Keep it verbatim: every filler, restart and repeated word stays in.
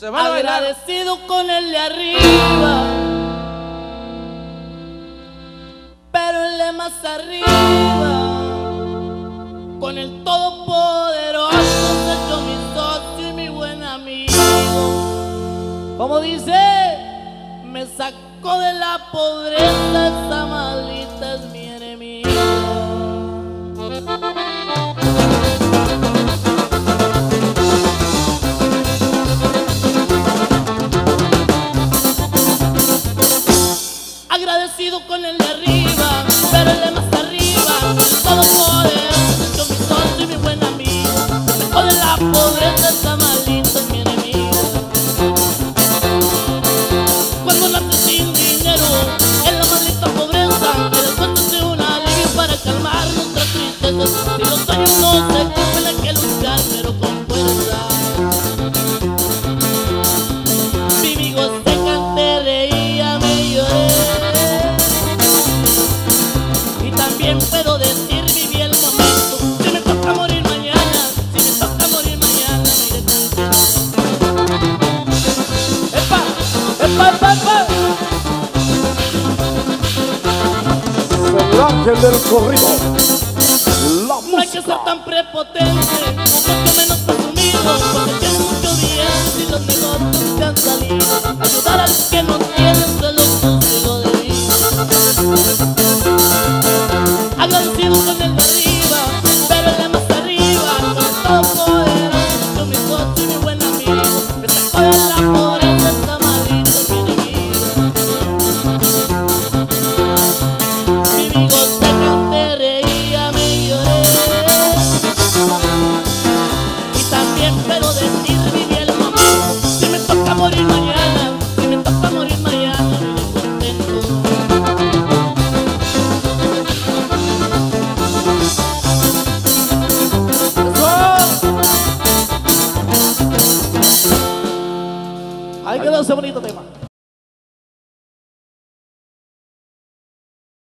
Se van a bailar. Agradecido con el de arriba, pero el de más arriba, con el todopoderoso se echó mi socio y mi buen amigo. Como dice, me sacó de la pobreza, esa maldita es mi enemiga. Agradecido con el de arriba, pero el de más arriba, todo poder, yo mi socio y mi buen amigo, con la pobreza esta maldita es mi enemigo. Cuando nace sin dinero, en la maldita pobreza, me descuento un alivio para calmar nuestras tristezas. Si los sueños no se cumplen, hay que luchar, pero con fuerza. Del corrido. La música. No hay que ser tan prepotente, un poco menos presumido, porque tiene mucho dinero y los negocios te han salido. Ayudar al que no tiene es lo consigo de vida. Agradecido con el de arriba, pero el de más arriba, con todo poder, yo mi socio y mi buen amigo, me sacó de la pobreza esta maldita es mi enemiga. Mi amigo morir mañana, si me toca morir mañana, me contento. ¡Eso! Ahí quedó ese bonito tema.